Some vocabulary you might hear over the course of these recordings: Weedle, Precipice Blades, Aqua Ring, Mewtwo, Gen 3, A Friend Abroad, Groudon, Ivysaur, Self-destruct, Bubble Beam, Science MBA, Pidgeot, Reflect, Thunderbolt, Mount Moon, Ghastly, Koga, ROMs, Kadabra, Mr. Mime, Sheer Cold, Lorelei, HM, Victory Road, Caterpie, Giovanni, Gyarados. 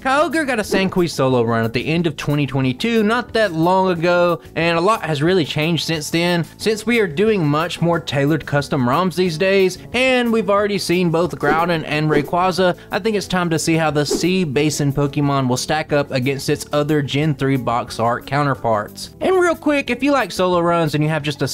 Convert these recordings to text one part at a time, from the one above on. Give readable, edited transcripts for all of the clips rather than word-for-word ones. Kyogre got a Sanqui solo run at the end of 2022, not that long ago, and a lot has really changed since then, since we are doing much more tailored custom ROMs these days, and we've already seen both Groudon and Rayquaza. I think it's time to see how the Sea Basin Pokemon will stack up against its other Gen 3 box art counterparts. And real quick, if you like solo runs and you have just a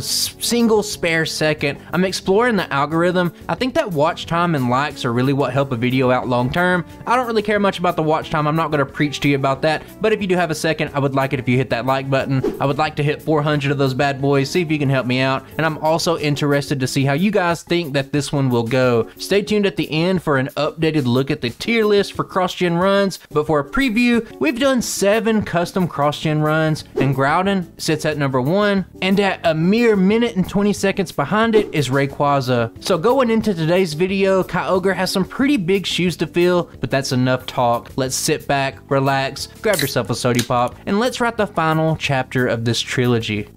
single spare second, I'm exploring the algorithm. I think that watch time and likes are really what help a video out long term. I don't really care much about the watch time. I'm not going to preach to you about that, but if you do have a second, I would like it if you hit that like button. I would like to hit 400 of those bad boys, see if you can help me out, and I'm also interested to see how you guys think that this one will go. Stay tuned at the end for an updated look at the tier list for cross-gen runs, but for a preview, we've done 7 custom cross-gen runs, and Groudon sits at number 1, and at a mere minute and 20 seconds behind it is Rayquaza. So going into today's video, Kyogre has some pretty big shoes to fill, but that's enough talk. Let's sit back, relax, grab yourself a soda pop, and let's write the final chapter of this trilogy.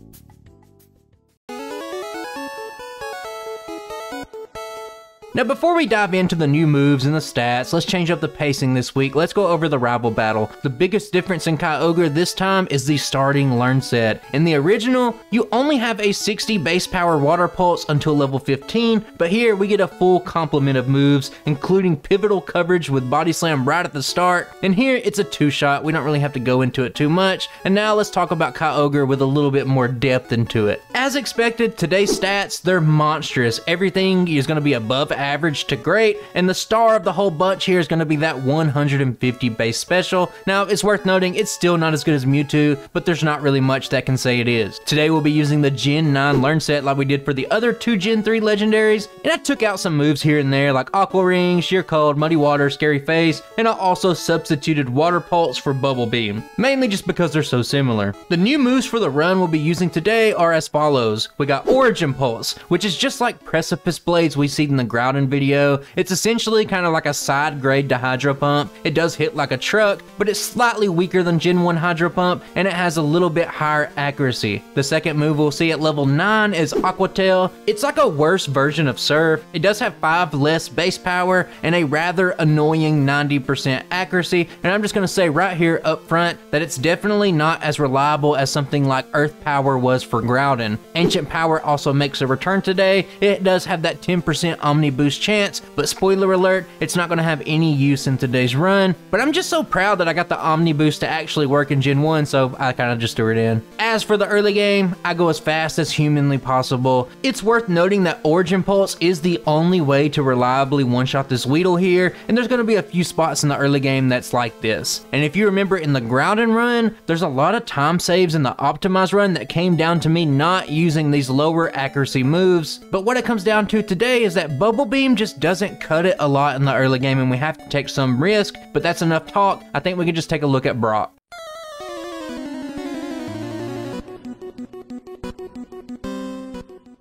Now before we dive into the new moves and the stats, let's change up the pacing this week. Let's go over the rival battle. The biggest difference in Kyogre this time is the starting learn set. In the original, you only have a 60 base power water pulse until level 15, but here we get a full complement of moves, including pivotal coverage with Body Slam right at the start. And here it's a 2-shot, we don't really have to go into it too much. And now let's talk about Kyogre with a little bit more depth into it. As expected, today's stats, they're monstrous. Everything is gonna be above average to great, and the star of the whole bunch here is going to be that 150 base special. Now it's worth noting it's still not as good as Mewtwo, but there's not really much that can say it is. Today we'll be using the Gen 9 learn set like we did for the other 2 Gen 3 legendaries, and I took out some moves here and there like Aqua Ring, Sheer Cold, Muddy Water, Scary Face, and I also substituted Water Pulse for Bubble Beam, mainly just because they're so similar. The new moves for the run we'll be using today are as follows. We got Origin Pulse, which is just like Precipice Blades we see in the Groudon video. It's essentially kind of like a side grade to Hydro Pump. It does hit like a truck, but it's slightly weaker than Gen 1 Hydro Pump, and it has a little bit higher accuracy. The second move we'll see at level 9 is Aqua Tail. It's like a worse version of Surf. It does have 5 less base power and a rather annoying 90% accuracy, and I'm just going to say right here up front that it's definitely not as reliable as something like Earth Power was for Groudon. Ancient Power also makes a return today. It does have that 10% Omni Boost chance, but spoiler alert, it's not going to have any use in today's run. But I'm just so proud that I got the Omni Boost to actually work in Gen 1, so I kind of just threw it in. As for the early game, I go as fast as humanly possible. It's worth noting that Origin Pulse is the only way to reliably one-shot this Weedle here, and there's going to be a few spots in the early game that's like this. And if you remember in the Groudon run, there's a lot of time saves in the optimized run that came down to me not using these lower accuracy moves. But what it comes down to today is that Bubble Beam just doesn't cut it a lot in the early game, and we have to take some risk, but that's enough talk. I think we can just take a look at Brock.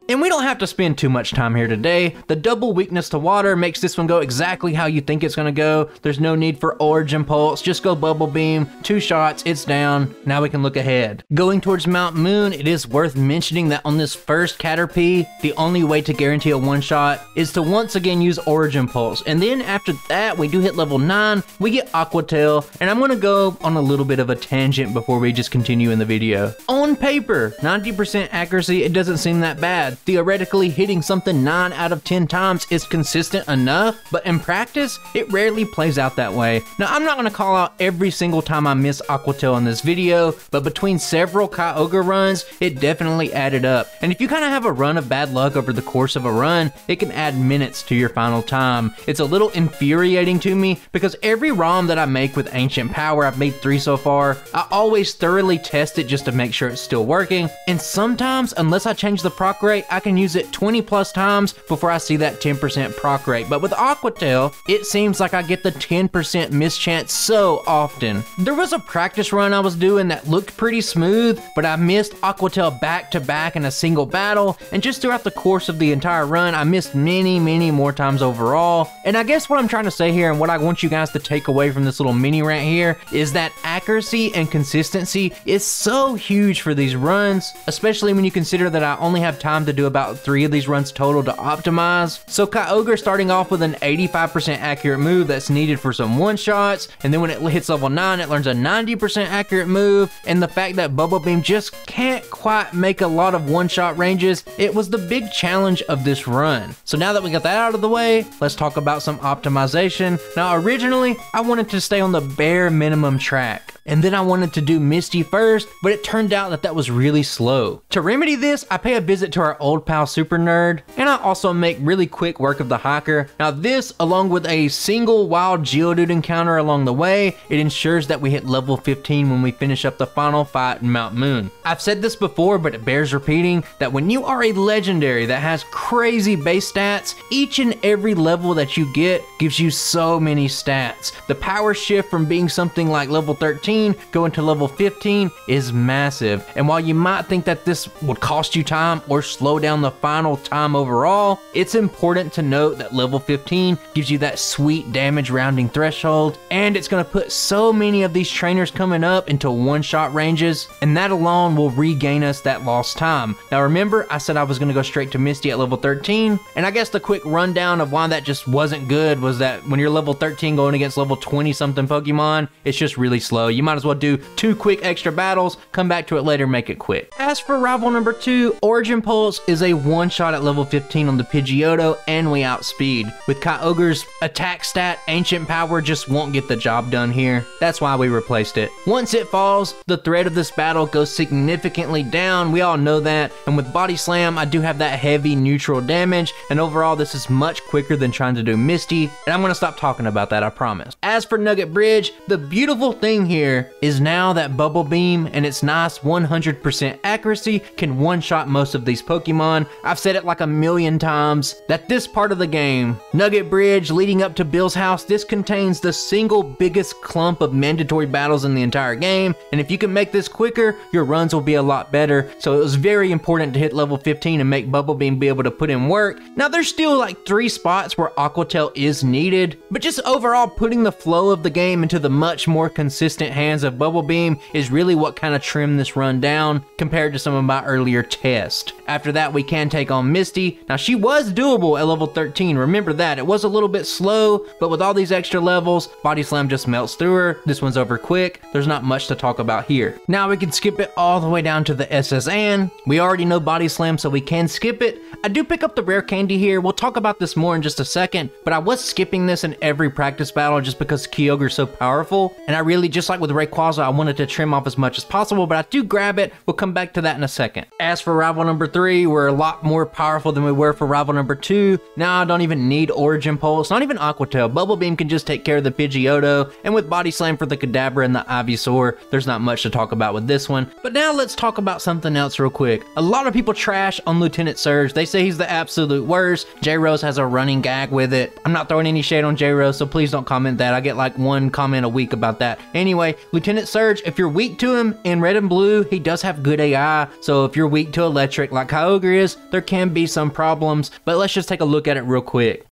And we don't have to spend too much time here today. The double weakness to water makes this one go exactly how you think it's gonna go. There's no need for Origin Pulse, just go Bubble Beam, 2 shots, it's down. Now we can look ahead. Going towards Mount Moon, it is worth mentioning that on this first Caterpie, the only way to guarantee a 1-shot is to once again use Origin Pulse. And then after that, we do hit level 9, we get Aqua Tail, and I'm gonna go on a little bit of a tangent before we just continue in the video. On paper, 90% accuracy, it doesn't seem that bad. Theoretically, hitting something 9 out of 10 times is consistent enough, but in practice, it rarely plays out that way. Now, I'm not going to call out every single time I miss Aqua Tail in this video, but between several Kyogre runs, it definitely added up. And if you kind of have a run of bad luck over the course of a run, it can add minutes to your final time. It's a little infuriating to me because every ROM that I make with Ancient Power, I've made 3 so far, I always thoroughly test it just to make sure it's still working, and sometimes, unless I change the proc rate, I can use it 20 plus times before I see that 10% proc rate. But with Aqua Tail, it seems like I get the 10% mischance so often. There was a practice run I was doing that looked pretty smooth, but I missed Aqua Tail back to back in a single battle, and just throughout the course of the entire run, I missed many more times overall. And I guess what I'm trying to say here, and what I want you guys to take away from this little mini rant here, is that accuracy and consistency is so huge for these runs, especially when you consider that I only have time to do about 3 of these runs total to optimize. So Kyogre starting off with an 85% accurate move that's needed for some one-shots, and then when it hits level 9, it learns a 90% accurate move, and the fact that Bubble Beam just can't quite make a lot of one-shot ranges, it was the big challenge of this run. So now that we got that out of the way, let's talk about some optimization. Now originally, I wanted to stay on the bare minimum track, and then I wanted to do Misty first, but it turned out that that was really slow. To remedy this, I pay a visit to our old pal Super Nerd, and I also make really quick work of the hiker. Now this, along with a single wild Geodude encounter along the way, it ensures that we hit level 15 when we finish up the final fight in Mount Moon. I've said this before, but it bears repeating, that when you are a legendary that has crazy base stats, each and every level that you get gives you so many stats. The power shift from being something like level 13 going to level 15 is massive, and while you might think that this would cost you time or slow down the final time overall, it's important to note that level 15 gives you that sweet damage rounding threshold, and it's going to put so many of these trainers coming up into one-shot ranges, and that alone will regain us that lost time. Now remember, I said I was going to go straight to Misty at level 13, and I guess the quick rundown of why that just wasn't good was that when you're level 13 going against level 20 something Pokemon, it's just really slow. You might as well do 2 quick extra battles, come back to it later, make it quick. As for rival number 2, Origin Pulse is a one-shot at level 15 on the Pidgeotto, and we outspeed. With Kyogre's attack stat, Ancient Power just won't get the job done here. That's why we replaced it. Once it falls, the threat of this battle goes significantly down, we all know that, and with Body Slam, I do have that heavy neutral damage, and overall this is much quicker than trying to do Misty, and I'm gonna stop talking about that, I promise. As for Nugget Bridge, the beautiful thing here is now that Bubble Beam and its nice 100% accuracy can one-shot most of these Pokemon. I've said it like a million times that this part of the game, Nugget Bridge leading up to Bill's house, this contains the single biggest clump of mandatory battles in the entire game, and if you can make this quicker, your runs will be a lot better. So it was very important to hit level 15 and make Bubble Beam be able to put in work. Now there's still like 3 spots where Aqua Tail is needed, but just overall putting the flow of the game into the much more consistent hand of Bubble Beam is really what kind of trimmed this run down compared to some of my earlier tests. After that, we can take on Misty. Now she was doable at level 13, remember that. It was a little bit slow, but with all these extra levels, Body Slam just melts through her. This one's over quick, there's not much to talk about here. Now we can skip it all the way down to the SSN. We already know Body Slam, so we can skip it. I do pick up the rare candy here, we'll talk about this more in just a second, but I was skipping this in every practice battle just because Kyogre's so powerful, and I really, just like with Rayquaza, I wanted to trim off as much as possible, but I do grab it. We'll come back to that in a second. As for rival number 3, we're a lot more powerful than we were for rival number 2. Now I don't even need Origin Pulse, not even Aqua Tail. Bubble Beam can just take care of the Pidgeotto, and with Body Slam for the Kadabra and the Ivysaur, there's not much to talk about with this one. But now let's talk about something else real quick. A lot of people trash on Lieutenant Surge. They say he's the absolute worst. J-Rose has a running gag with it. I'm not throwing any shade on J-Rose, so please don't comment that. I get like 1 comment a week about that. Anyway, Lieutenant Surge, if you're weak to him, in Red and Blue, he does have good AI, so if you're weak to Electric like Kyogre is, there can be some problems, but let's just take a look at it real quick.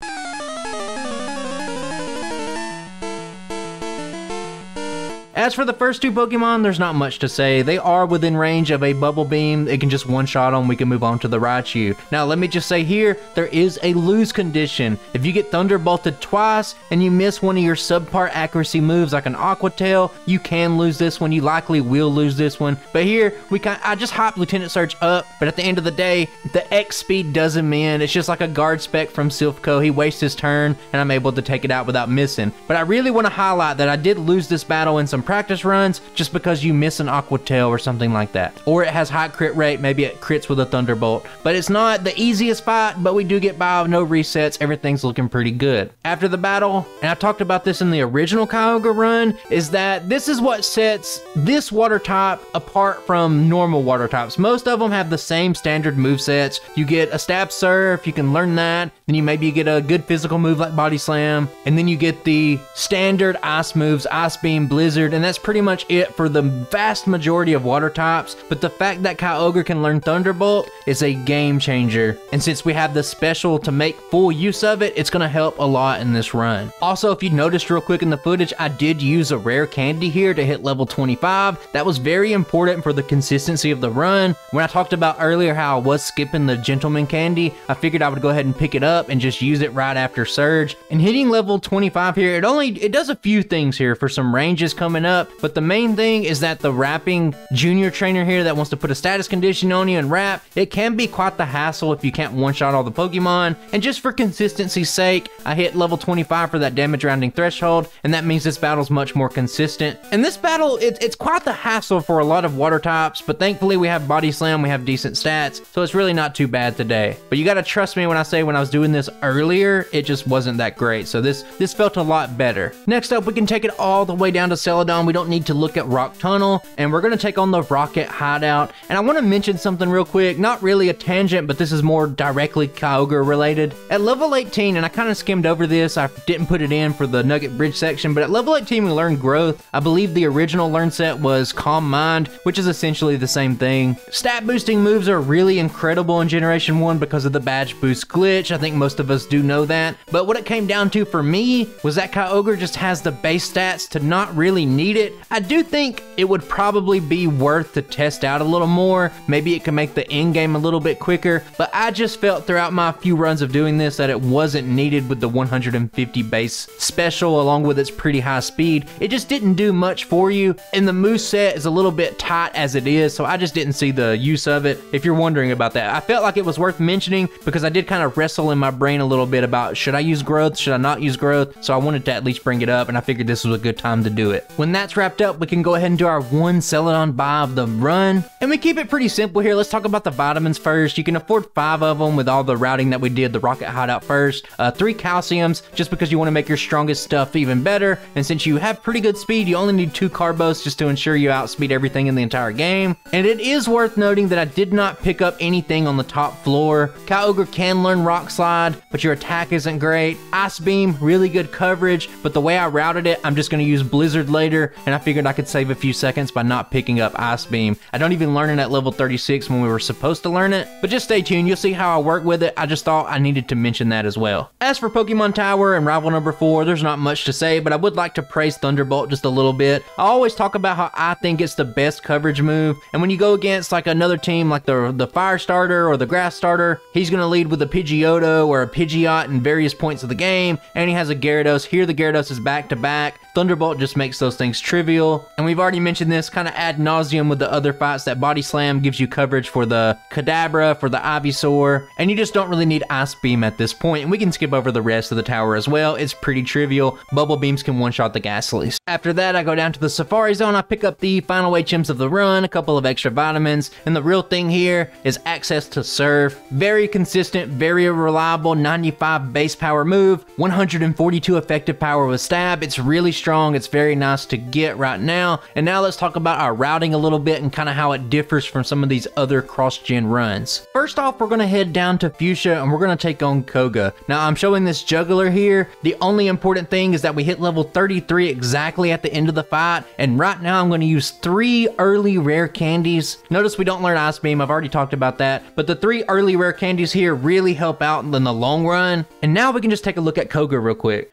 As for the first 2 Pokemon, there's not much to say. They are within range of a Bubble Beam. It can just one-shot them. We can move on to the Raichu. Now, let me just say here, there is a lose condition. If you get Thunderbolted twice and you miss one of your subpar accuracy moves like an Aqua Tail, you can lose this one. You likely will lose this one. But here, I just hyped Lieutenant Surge up, but at the end of the day, the X speed does him in. It's just like a guard spec from Silph Co. He wastes his turn, and I'm able to take it out without missing. But I really want to highlight that I did lose this battle in some practice runs just because you miss an Aqua Tail or something like that. Or it has high crit rate, maybe it crits with a Thunderbolt. But it's not the easiest fight, but we do get by with no resets. Everything's looking pretty good. After the battle, and I talked about this in the original Kyogre run, is that this is what sets this water type apart from normal water types. Most of them have the same standard movesets. You get a stab surf, you can learn that, then you maybe get a good physical move like Body Slam, and then you get the standard ice moves, Ice Beam, Blizzard, and that's pretty much it for the vast majority of water types. But the fact that Kyogre can learn Thunderbolt is a game changer, and since we have the special to make full use of it, it's gonna help a lot in this run. Also, if you noticed real quick in the footage, I did use a rare candy here to hit level 25. That was very important for the consistency of the run. When I talked about earlier how I was skipping the gentleman candy, I figured I would go ahead and pick it up and just use it right after Surge. And hitting level 25 here, it does a few things here for some ranges coming up, but the main thing is that the rapping junior trainer here that wants to put a status condition on you and rap, it can be quite the hassle if you can't one-shot all the Pokemon. And just for consistency's sake, I hit level 25 for that damage rounding threshold, and that means this battle's much more consistent. And this battle, it's quite the hassle for a lot of water types, but thankfully we have Body Slam, we have decent stats, so it's really not too bad today. But you gotta trust me when I say when I was doing this earlier, it just wasn't that great, so this felt a lot better. Next up, we can take it all the way down to Celadon. We don't need to look at Rock Tunnel, and we're gonna take on the Rocket Hideout. And I wanna mention something real quick, not really a tangent, but this is more directly Kyogre related. At level 18, and I kinda skimmed over this, I didn't put it in for the Nugget Bridge section, but at level 18 we learned Growth. I believe the original learn set was Calm Mind, which is essentially the same thing. Stat boosting moves are really incredible in Generation 1 because of the badge boost glitch. I think most of us do know that, but what it came down to for me was that Kyogre just has the base stats to not really need it. I do think it would probably be worth to test out a little more. Maybe it can make the end game a little bit quicker, but I just felt throughout my few runs of doing this that it wasn't needed with the 150 base special along with its pretty high speed. It just didn't do much for you, and the move set is a little bit tight as it is, so I just didn't see the use of it. If you're wondering about that, I felt like it was worth mentioning because I did kind of wrestle in my brain a little bit about should I use Growth, should I not use Growth, so I wanted to at least bring it up, and I figured this was a good time to do it. When that's wrapped up, we can go ahead and do our one Celadon buy of the run, and we keep it pretty simple here. Let's talk about the vitamins first. You can afford 5 of them with all the routing that we did, the Rocket Hideout first, 3 calciums just because you want to make your strongest stuff even better, and since you have pretty good speed, you only need 2 carbos just to ensure you outspeed everything in the entire game. And it is worth noting that I did not pick up anything on the top floor. Kyogre can learn Rock Slide, but your attack isn't great. Ice Beam, really good coverage, but the way I routed it, I'm just going to use Blizzard later, and I figured I could save a few seconds by not picking up Ice Beam. I don't even learn it at level 36 when we were supposed to learn it, but just stay tuned, you'll see how I work with it. I just thought I needed to mention that as well. As for Pokemon Tower and rival number 4, there's not much to say, but I would like to praise Thunderbolt just a little bit. I always talk about how I think it's the best coverage move, and when you go against like another team like the Fire Starter or the Grass Starter, he's going to lead with a Pidgeotto or a Pidgeot in various points of the game, and he has a Gyarados. Here the Gyarados is back to back. Thunderbolt just makes those things trivial, and we've already mentioned this kind of ad nauseum with the other fights that Body Slam gives you coverage for the Kadabra, for the Ivysaur, and you just don't really need Ice Beam at this point, and we can skip over the rest of the tower as well. It's pretty trivial. Bubble Beams can one-shot the Ghastlies. After that, I go down to the Safari Zone. I pick up the final HMs of the run, a couple of extra vitamins, and the real thing here is access to Surf. Very consistent, very reliable, 95 base power move, 142 effective power with stab. It's really strong, it's very nice to get right now. And now let's talk about our routing a little bit and kind of how it differs from some of these other cross-gen runs. First off, we're gonna head down to Fuchsia and we're gonna take on Koga. Now I'm showing this juggler here. The only important thing is that we hit level 33 exactly at the end of the fight, and right now I'm gonna use 3 early rare candies. Notice we don't learn Ice Beam, I've already talked about that, but the 3 early rare candies here really help out in the long run. And now we can just take a look at Koga real quick.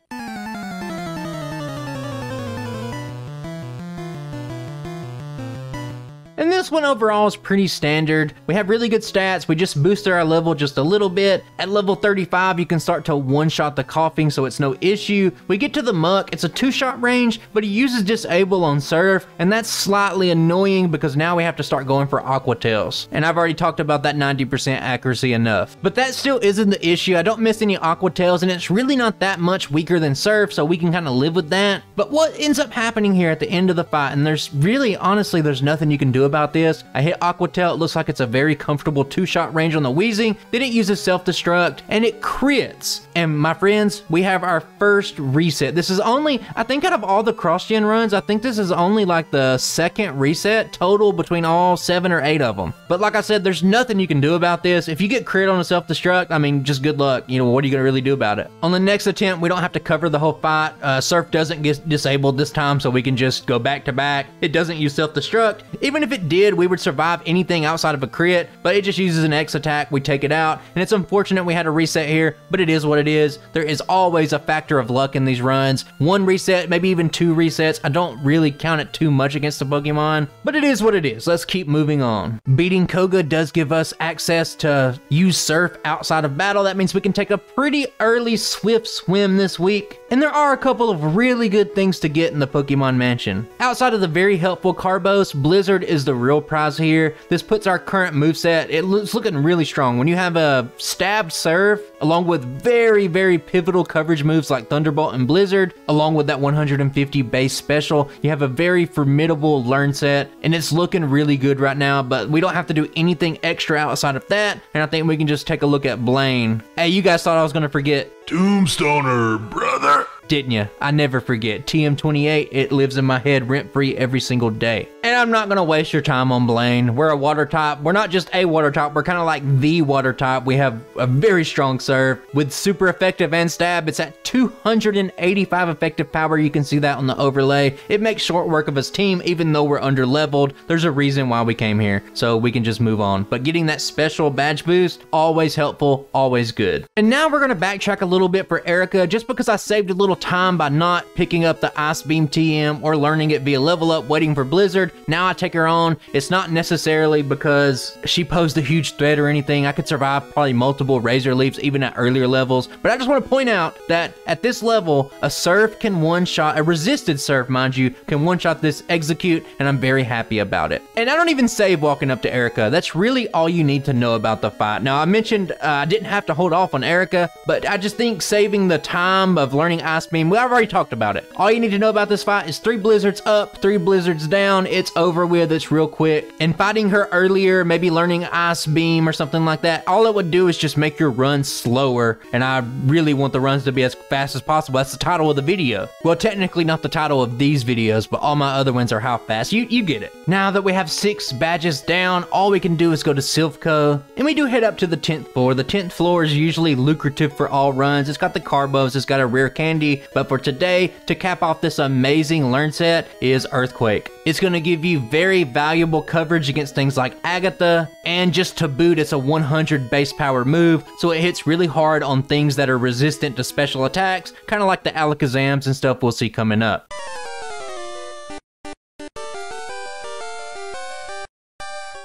And this This one overall is pretty standard. We have really good stats. We just boosted our level just a little bit. At level 35, you can start to one-shot the Koffing, so it's no issue. We get to the Muck. It's a two-shot range, but he uses Disable on Surf, and that's slightly annoying because now we have to start going for Aqua Tails. And I've already talked about that 90% accuracy enough. But that still isn't the issue. I don't miss any Aqua Tails, and it's really not that much weaker than Surf, so we can kind of live with that. But what ends up happening here at the end of the fight, and there's really, honestly, there's nothing you can do about this. I hit Aqua Tail. It looks like it's a very comfortable two-shot range on the Weezing. Then it uses Self-destruct, and it crits. And my friends, we have our first reset. This is only, I think out of all the cross-gen runs, I think this is only like the second reset total between all 7 or 8 of them. But like I said, there's nothing you can do about this. If you get crit on a Self-destruct, I mean, just good luck. You know, what are you going to really do about it? On the next attempt, we don't have to cover the whole fight. Surf doesn't get disabled this time, so we can just go back to back. It doesn't use Self-destruct. Even if it did, we would survive anything outside of a crit, but it just uses an X attack. We take it out, and it's unfortunate we had a reset here, but it is what it is. There is always a factor of luck in these runs. One reset, maybe even 2 resets. I don't really count it too much against the Pokemon, but it is what it is. Let's keep moving on. Beating Koga does give us access to use Surf outside of battle. That means we can take a pretty early Swift Swim this week, and there are a couple of really good things to get in the Pokemon Mansion. Outside of the very helpful Carbos, Blizzard is the real prize here. This puts our current moveset, it's looking really strong. When you have a stabbed Surf, along with very, very pivotal coverage moves like Thunderbolt and Blizzard, along with that 150 base special, you have a very formidable learn set, and it's looking really good right now, but we don't have to do anything extra outside of that, and I think we can just take a look at Blaine. Hey, you guys thought I was gonna forget. Tombstoner, brother. Didn't you? I never forget. TM28, it lives in my head rent-free every single day. And I'm not going to waste your time on Blaine. We're a water type. We're not just a water type. We're kind of like the water type. We have a very strong Surf with super effective and stab. It's at 285 effective power. You can see that on the overlay. It makes short work of his team, even though we're under-leveled. There's a reason why we came here, so we can just move on. But getting that special badge boost, always helpful, always good. And now we're going to backtrack a little bit for Erica, just because I saved a little time by not picking up the Ice Beam TM or learning it via level up, waiting for Blizzard. Now I take her on. It's not necessarily because she posed a huge threat or anything. I could survive probably multiple Razor Leaps even at earlier levels, but I just want to point out that at this level, a Surf can one-shot, a resisted Surf, mind you, can one-shot this Execute, and I'm very happy about it. And I don't even save walking up to Erica. That's really all you need to know about the fight. Now I mentioned I didn't have to hold off on Erica, but I just think saving the time of learning Ice Beam, well, I've already talked about it. All you need to know about this fight is 3 Blizzards up, 3 Blizzards down. It's over with. It's real quick. And fighting her earlier, maybe learning Ice Beam or something like that, all it would do is just make your run slower. And I really want the runs to be as fast as possible. That's the title of the video. Well, technically not the title of these videos, but all my other ones are how fast. You get it. Now that we have 6 badges down, all we can do is go to Silph Co. And we do head up to the 10th floor. The 10th floor is usually lucrative for all runs. It's got the Carbos, it's got a rare candy, but for today, to cap off this amazing learn set is Earthquake. It's going to give you very valuable coverage against things like Agatha, and just to boot, it's a 100 base power move, so it hits really hard on things that are resistant to special attacks, kind of like the Alakazams and stuff we'll see coming up.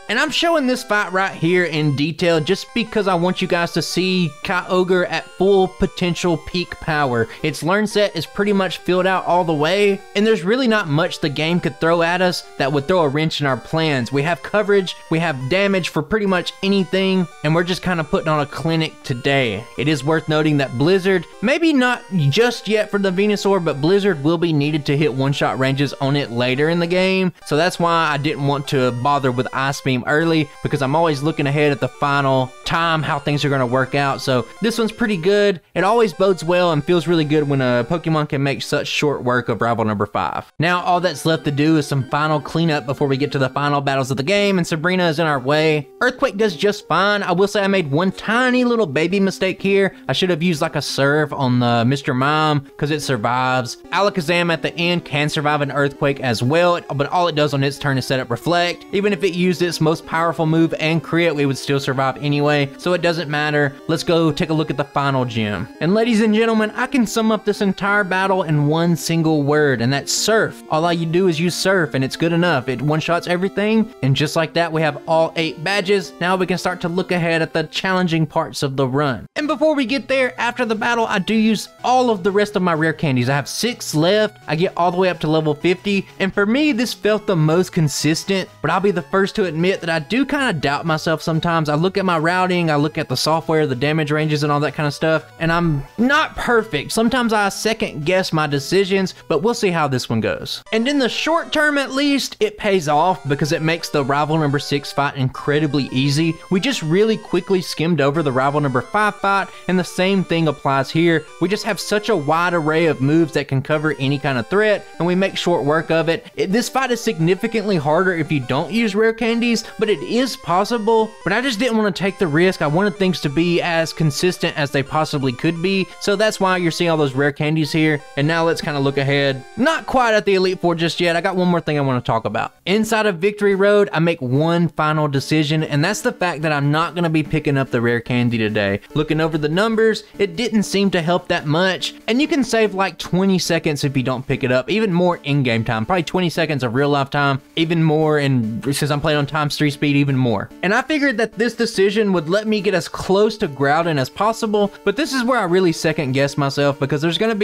And I'm showing this fight right here in detail just because I want you guys to see Kyogre at full potential peak power. Its learn set is pretty much filled out all the way, and there's really not much the game could throw at us that would throw a wrench in our plans. We have coverage, we have damage for pretty much anything, and we're just kind of putting on a clinic today. It is worth noting that Blizzard, maybe not just yet for the Venusaur, but Blizzard will be needed to hit one-shot ranges on it later in the game, so that's why I didn't want to bother with Ice Beam early, because I'm always looking ahead at the final time, how things are going to work out. So this one's pretty good. It always bodes well and feels really good when a Pokemon can make such short work of rival number 5. Now all that's left to do is some final cleanup before we get to the final battles of the game, and Sabrina is in our way. Earthquake does just fine. I will say I made one tiny little baby mistake here. I should have used like a Surf on the Mr. Mime because it survives. Alakazam at the end can survive an Earthquake as well, but all it does on its turn is set up Reflect. Even if it used its most powerful move and crit, we would still survive anyway. anyway, so it doesn't matter. Let's go take a look at the final gym. And ladies and gentlemen, I can sum up this entire battle in one single word, and that's Surf. All you do is use Surf, and it's good enough. It one-shots everything, and just like that, we have all 8 badges. Now we can start to look ahead at the challenging parts of the run. And before we get there, after the battle, I do use all of the rest of my rare candies. I have 6 left. I get all the way up to level 50, and for me, this felt the most consistent, but I'll be the first to admit that I do kind of doubt myself sometimes. I look at my routing, I look at the software, the damage ranges, and all that kind of stuff, and I'm not perfect. Sometimes I second guess my decisions, but we'll see how this one goes. And in the short term, at least, it pays off because it makes the rival number 6 fight incredibly easy. We just really quickly skimmed over the rival number 5 fight, and the same thing applies here. We just have such a wide array of moves that can cover any kind of threat, and we make short work of it. This fight is significantly harder if you don't use rare candies, but it is possible. But I just didn't want to take the risk. I wanted things to be as consistent as they possibly could be, so that's why you're seeing all those rare candies here. And now let's kind of look ahead. Not quite at the Elite Four just yet. I got one more thing I want to talk about. Inside of Victory Road, I make one final decision, and that's the fact that I'm not going to be picking up the rare candy today. Looking over the numbers, it didn't seem to help that much, and you can save like 20 seconds if you don't pick it up, even more in-game time, probably 20 seconds of real life time, even more, and since I'm playing on times 3 speed, even more. And I figured that this decision would let me get as close to Groudon as possible, but this is where I really second guess myself, because we're going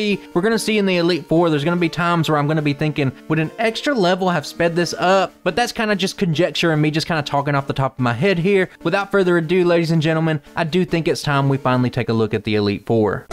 to see in the Elite Four, there's going to be times where I'm going to be thinking, would an extra level have sped this up? But that's kind of just conjecture and me just kind of talking off the top of my head here. Without further ado, ladies and gentlemen, I do think it's time we finally take a look at the Elite Four.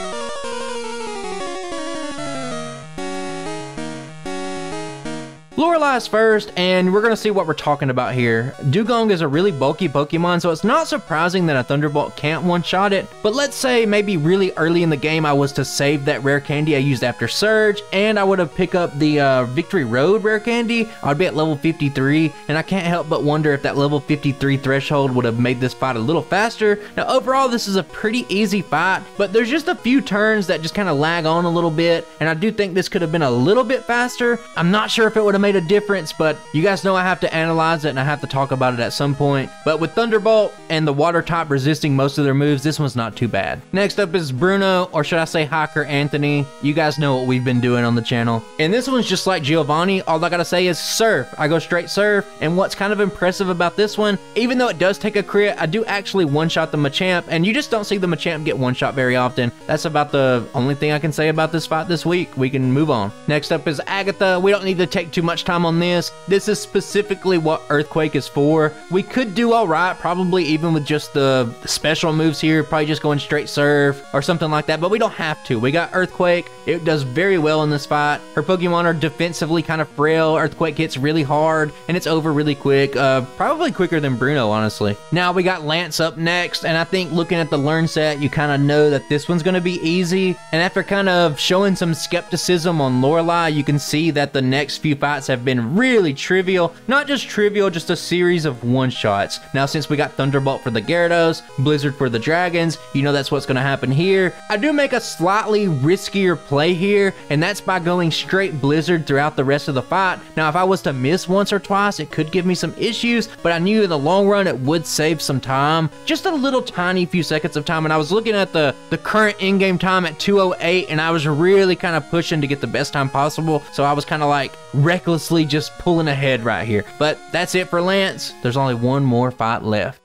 Lorelai's first, and we're going to see what we're talking about here. Dugong is a really bulky Pokemon, so it's not surprising that a Thunderbolt can't one-shot it, but let's say maybe really early in the game I was to save that rare candy I used after Surge, and I would have picked up the Victory Road rare candy. I'd be at level 53, and I can't help but wonder if that level 53 threshold would have made this fight a little faster. Now overall, this is a pretty easy fight, but there's just a few turns that just kind of lag on a little bit, and I do think this could have been a little bit faster. I'm not sure if it would have made a difference, but you guys know I have to analyze it and I have to talk about it at some point. But with Thunderbolt and the water type resisting most of their moves, this one's not too bad. Next up is Bruno, or should I say Hiker Anthony. You guys know what we've been doing on the channel, and this one's just like Giovanni. All I gotta say is Surf. I go straight Surf, and what's kind of impressive about this one, even though it does take a crit, I do actually one-shot the Machamp, and you just don't see the Machamp get one-shot very often. That's about the only thing I can say about this fight this week. We can move on. Next up is Agatha. We don't need to take too much time on this. This is specifically what Earthquake is for. We could do all right, probably even with just the special moves here, probably just going straight Surf or something like that, but we don't have to. We got Earthquake. It does very well in this fight. Her Pokemon are defensively kind of frail. Earthquake hits really hard, and it's over really quick, probably quicker than Bruno, honestly. Now we got Lance up next, and I think looking at the learn set, you kind of know that this one's going to be easy, and after kind of showing some skepticism on Lorelei, you can see that the next few fights have been really trivial. Not just trivial, just a series of one-shots. Now, since we got Thunderbolt for the Gyarados, Blizzard for the Dragons, you know that's what's going to happen here. I do make a slightly riskier play here, and that's by going straight Blizzard throughout the rest of the fight. Now, if I was to miss once or twice, it could give me some issues, but I knew in the long run it would save some time. Just a little tiny few seconds of time, and I was looking at the current in-game time at 2:08, and I was really kind of pushing to get the best time possible, so I was kind of like reckless, just pulling ahead right here. But that's it for Lance. There's only one more fight left.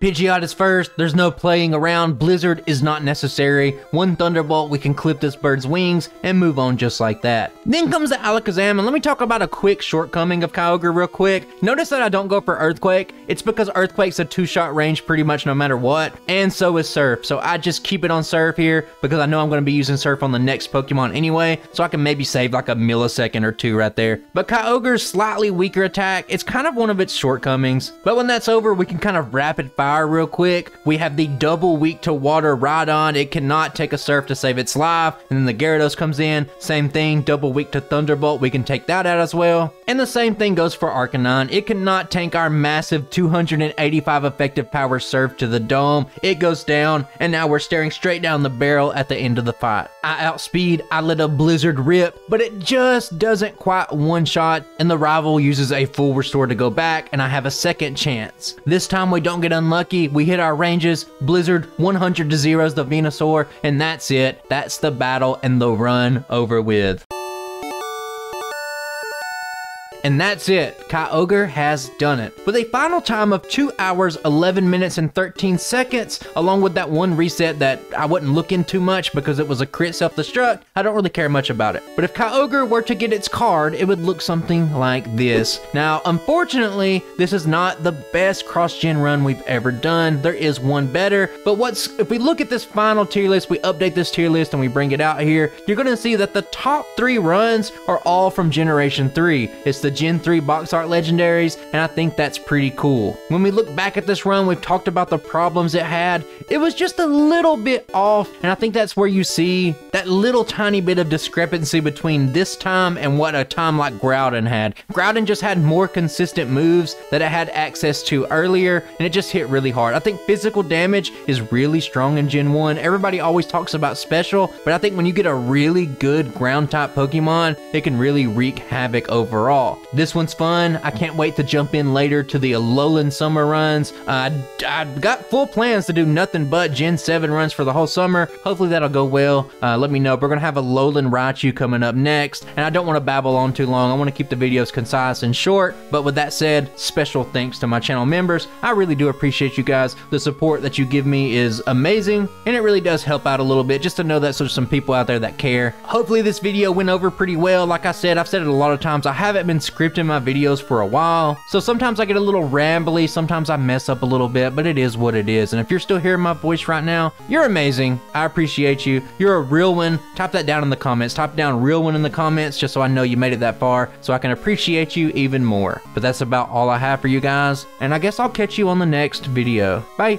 Pidgeot is first. There's no playing around. Blizzard is not necessary. One Thunderbolt, we can clip this bird's wings and move on just like that. Then comes the Alakazam, and let me talk about a quick shortcoming of Kyogre real quick. Notice that I don't go for Earthquake. It's because Earthquake's a 2-shot range pretty much no matter what, and so is Surf. So I just keep it on Surf here because I know I'm going to be using Surf on the next Pokemon anyway, so I can maybe save like a millisecond or two right there. But Kyogre's slightly weaker attack, it's kind of one of its shortcomings. But when that's over, we can kind of rapid fire fire real quick. We have the double weak to water Rhydon. It cannot take a Surf to save its life. And then the Gyarados comes in. Same thing, double weak to Thunderbolt. We can take that out as well. And the same thing goes for Arcanine. It cannot tank our massive 285 effective power Surf to the dome. It goes down, and now we're staring straight down the barrel at the end of the fight. I outspeed, I let a Blizzard rip, but it just doesn't quite one shot, and the rival uses a full restore to go back, and I have a second chance. This time we don't get unlucky, we hit our ranges, Blizzard 100 to zeros the Venusaur, and that's it. That's the battle and the run over with. And that's it, Kyogre has done it. With a final time of 2 hours, 11 minutes and 13 seconds, along with that one reset that I wouldn't look in too much because it was a crit self-destruct, I don't really care much about it. But if Kyogre were to get its card, it would look something like this. Now, unfortunately, this is not the best cross-gen run we've ever done. There is one better, but if we look at this final tier list, we update this tier list and we bring it out here, you're gonna see that the top 3 runs are all from Generation 3. It's the Gen 3 box art legendaries, and I think that's pretty cool. When we look back at this run, we've talked about the problems it had. It was just a little bit off, and I think that's where you see that little tiny bit of discrepancy between this time and what a time like Groudon had. Groudon just had more consistent moves that it had access to earlier, and it just hit really hard. I think physical damage is really strong in Gen 1. Everybody always talks about special, but I think when you get a really good ground type Pokemon, it can really wreak havoc overall. This one's fun. I can't wait to jump in later to the Alolan summer runs. I've got full plans to do nothing but Gen 7 runs for the whole summer. Hopefully that'll go well. Let me know. We're going to have Alolan Raichu coming up next, and I don't want to babble on too long. I want to keep the videos concise and short, but with that said, special thanks to my channel members. I really do appreciate you guys. The support that you give me is amazing, and it really does help out a little bit just to know that there's some people out there that care. Hopefully this video went over pretty well. Like I said, I've said it a lot of times. I haven't been scripting my videos for a while, so sometimes I get a little rambly, sometimes I mess up a little bit, but it is what it is. And if you're still hearing my voice right now, you're amazing. I appreciate you. You're a real one. Type that down in the comments. Type down real one in the comments just so I know you made it that far, so I can appreciate you even more. But that's about all I have for you guys, and I guess I'll catch you on the next video. Bye.